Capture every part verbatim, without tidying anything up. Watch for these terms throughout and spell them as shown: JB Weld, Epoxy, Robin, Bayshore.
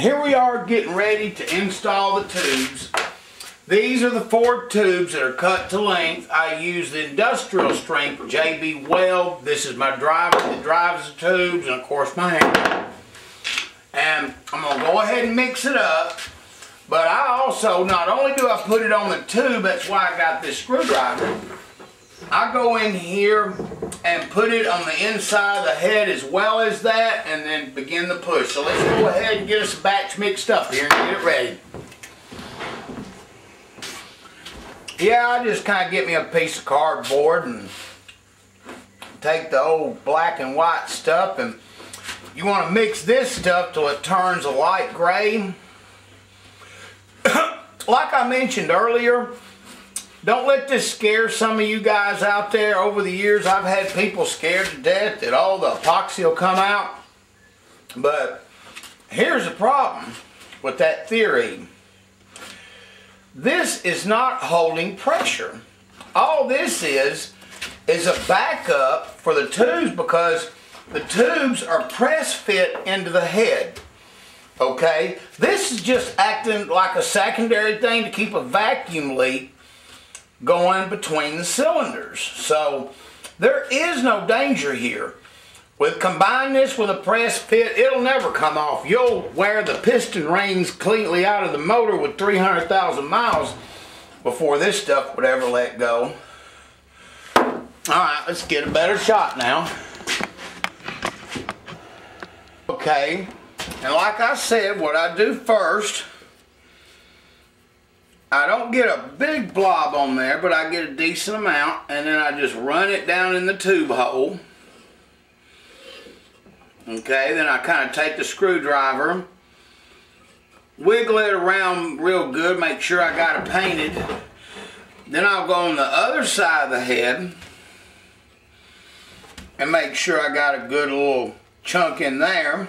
here we are getting ready to install the tubes. These are the four tubes that are cut to length. I use the industrial strength J B Weld. This is my driver that drives the tubes, and of course my hammer. And I'm going to go ahead and mix it up. But I also, not only do I put it on the tube, that's why I got this screwdriver, I go in here and put it on the inside of the head as well as that, and then begin the push. So let's go ahead and get us a batch mixed up here and get it ready. Yeah, I just kind of get me a piece of cardboard and take the old black and white stuff, and you want to mix this stuff till it turns a light gray. Like I mentioned earlier, don't let this scare some of you guys out there. Over the years, I've had people scared to death that all the epoxy will come out. But here's the problem with that theory. This is not holding pressure. All this is, is a backup for the tubes, because the tubes are press fit into the head. Okay? This is just acting like a secondary thing to keep a vacuum leak going between the cylinders. So there is no danger here. With combine this with a press fit, it'll never come off. You'll wear the piston rings cleanly out of the motor with three hundred thousand miles before this stuff would ever let go. Alright, let's get a better shot now. Okay, and like I said, what I do first, I don't get a big blob on there, but I get a decent amount, and then I just run it down in the tube hole. Okay, then I kind of take the screwdriver, wiggle it around real good, make sure I got it painted. Then I'll go on the other side of the head and make sure I got a good little chunk in there.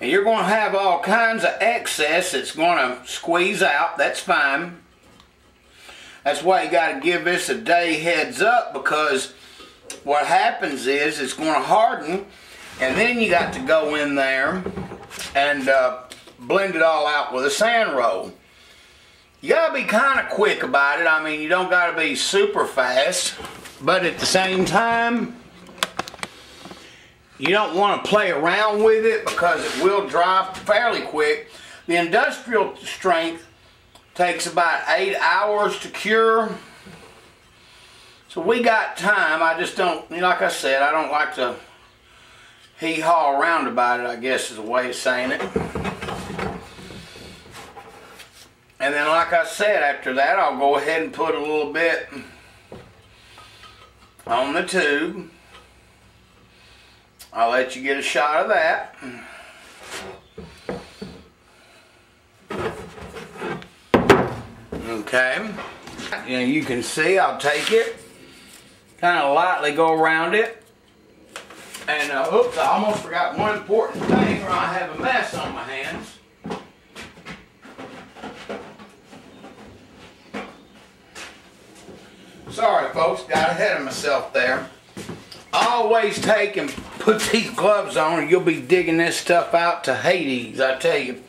And you're going to have all kinds of excess that's going to squeeze out. That's fine. That's why you got to give this a day heads up, because what happens is it's going to harden, and then you got to go in there and uh, blend it all out with a sand roll. You got to be kind of quick about it. I mean, you don't got to be super fast, but at the same time, you don't want to play around with it, because it will dry fairly quick. The industrial strength takes about eight hours to cure. So we got time. I just don't, like I said, I don't like to hee-haw around about it, I guess is a way of saying it. And then like I said, after that, I'll go ahead and put a little bit on the tube. I'll let you get a shot of that. Okay. You know, you can see I'll take it, kind of lightly go around it. And, uh, oops, I almost forgot one important thing, or I have a mess on my hands. Sorry, folks, got ahead of myself there. Always take and put these gloves on, or you'll be digging this stuff out to Hades, I tell you.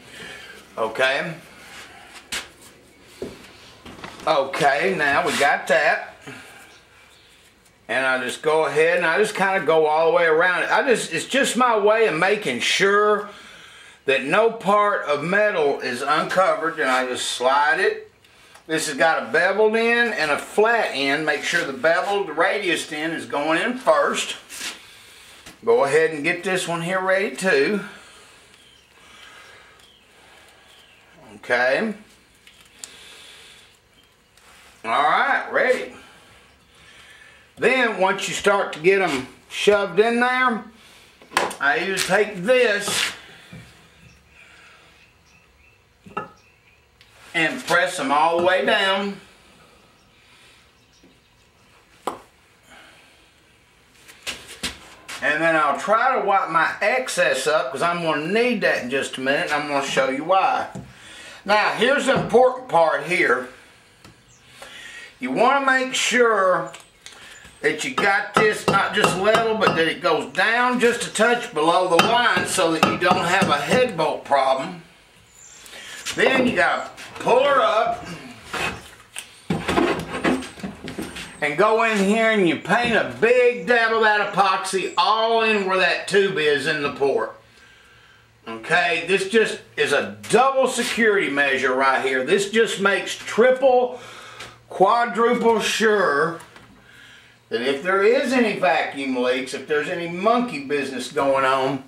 Okay. Okay, now we got that. And I just go ahead and I just kind of go all the way around it. I just it's just my way of making sure that no part of metal is uncovered, and I just slide it. This has got a beveled end and a flat end. Make sure the beveled, the radius end is going in first. Go ahead and get this one here ready too. Okay. Alright, ready. Then once you start to get them shoved in there, I usually take this and press them all the way down. And then I'll try to wipe my excess up, because I'm going to need that in just a minute, and I'm going to show you why. Now, here's the important part here. You want to make sure that you got this not just level, but that it goes down just a touch below the line so that you don't have a head bolt problem. Then you gotta pull her up and go in here and you paint a big dab of that epoxy all in where that tube is in the port. Okay, this just is a double security measure right here. This just makes triple, quadruple sure that if there is any vacuum leaks, if there's any monkey business going on,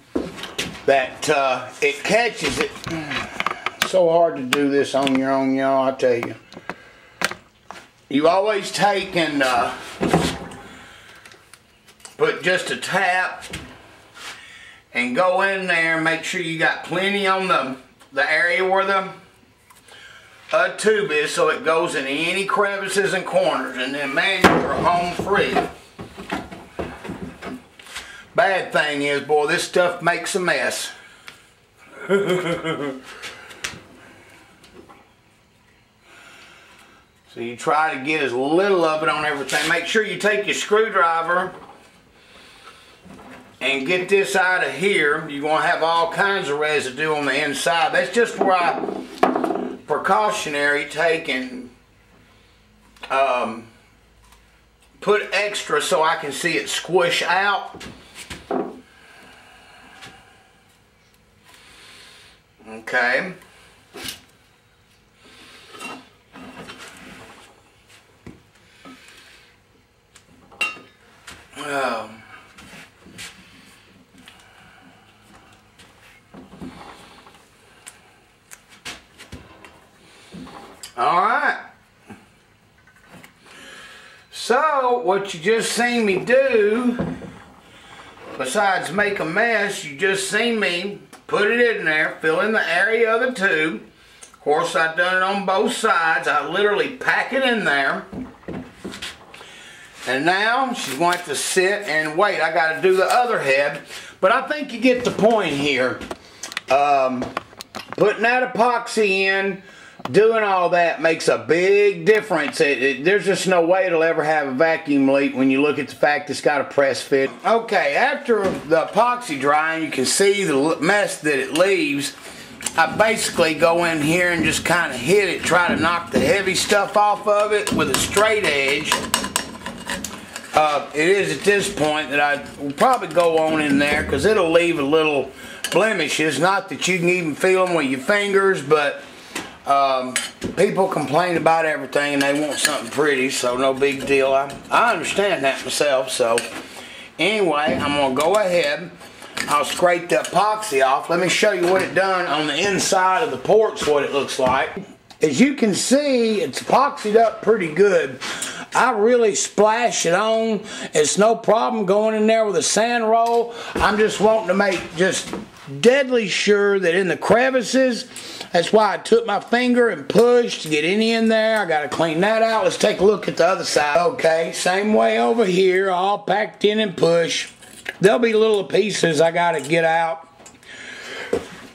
that uh, it catches it. It's so hard to do this on your own, y'all, I tell you. You always take and uh, put just a tap and go in there and make sure you got plenty on the, the area where the uh, tube is so it goes in any crevices and corners, and then man, you're home free. Bad thing is, boy, this stuff makes a mess. So you try to get as little of it on everything. Make sure you take your screwdriver and get this out of here. You're going to have all kinds of residue on the inside. That's just where I precautionary take and um, put extra so I can see it squish out. Okay. Um, all right. So what you just seen me do, besides make a mess, you just seen me put it in there, fill in the area of the tube. Of course, I've done it on both sides. I literally pack it in there. And now she's going to have to sit and wait. I got to do the other head, but I think you get the point here. Um, putting that epoxy in, doing all that makes a big difference. It, it, there's just no way it'll ever have a vacuum leak when you look at the fact it's got a press fit. Okay, after the epoxy drying, you can see the mess that it leaves. I basically go in here and just kind of hit it, try to knock the heavy stuff off of it with a straight edge. Uh, it is at this point that I will probably go on in there because it'll leave a little blemishes. Not that you can even feel them with your fingers, but um, people complain about everything and they want something pretty, so no big deal. I, I understand that myself. So anyway, I'm going to go ahead. I'll scrape the epoxy off. Let me show you what it done on the inside of the ports, what it looks like. As you can see, it's epoxied up pretty good. I really splash it on. It's no problem going in there with a sand roll. I'm just wanting to make just deadly sure that in the crevices, that's why I took my finger and pushed to get any in there. I got to clean that out. Let's take a look at the other side. Okay, same way over here, all packed in and push. There'll be little pieces I got to get out.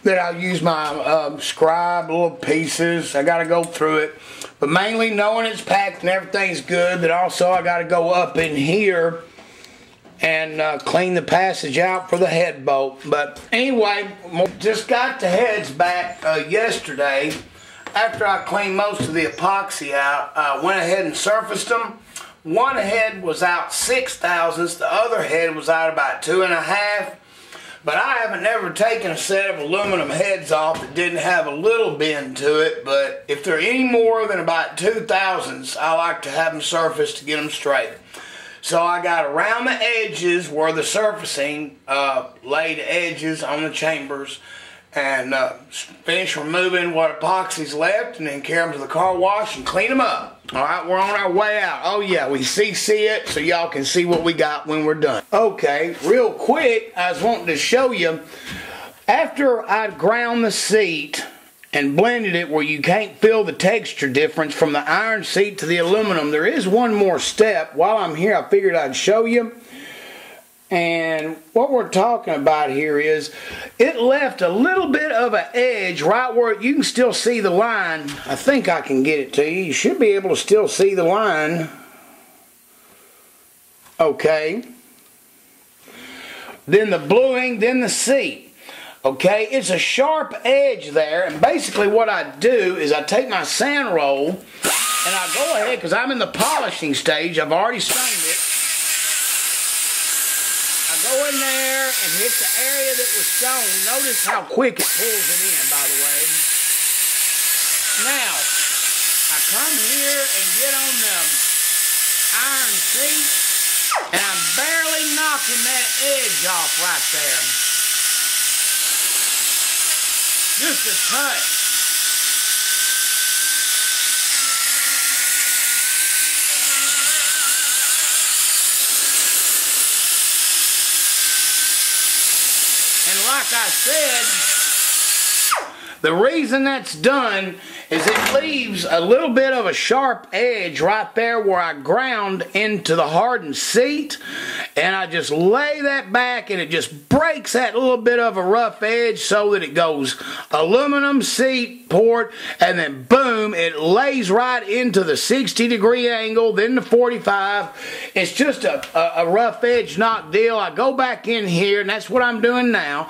That I'll use my uh, scribe little pieces. I gotta go through it, but mainly knowing it's packed and everything's good. But also I gotta go up in here and uh, clean the passage out for the head bolt. But anyway, just got the heads back uh, yesterday. After I cleaned most of the epoxy out, I went ahead and surfaced them. One head was out six thousandths. The other head was out about two and a half. But I haven't ever taken a set of aluminum heads off that didn't have a little bend to it. But if they're any more than about two thousandths, I like to have them surfaced to get them straight. So I got around the edges where the surfacing uh, laid edges on the chambers, and uh, finish removing what epoxy's left, and then carry them to the car wash and clean them up. All right, we're on our way out. Oh yeah, we C C it so y'all can see what we got when we're done. Okay, real quick, I was wanting to show you, after I ground the seat and blended it where you can't feel the texture difference from the iron seat to the aluminum, there is one more step. While I'm here, I figured I'd show you. And what we're talking about here is it left a little bit of an edge right where you can still see the line. I think I can get it to you. You should be able to still see the line. okay, then the bluing, then the C. Okay, it's a sharp edge there, and basically what I do is I take my sand roll and I go ahead, because I'm in the polishing stage, I've already stained it. I go in there and hit the area that was stoned. Notice how quick it pulls it in, by the way. Now, I come here and get on the iron seat, and I'm barely knocking that edge off right there. Just a touch. And like I said, the reason that's done is it leaves a little bit of a sharp edge right there where I ground into the hardened seat, and I just lay that back and it just breaks that little bit of a rough edge so that it goes aluminum seat port, and then boom, it lays right into the sixty degree angle, then the forty-five. It's just a, a, a rough edge knock deal. I go back in here, and that's what I'm doing now.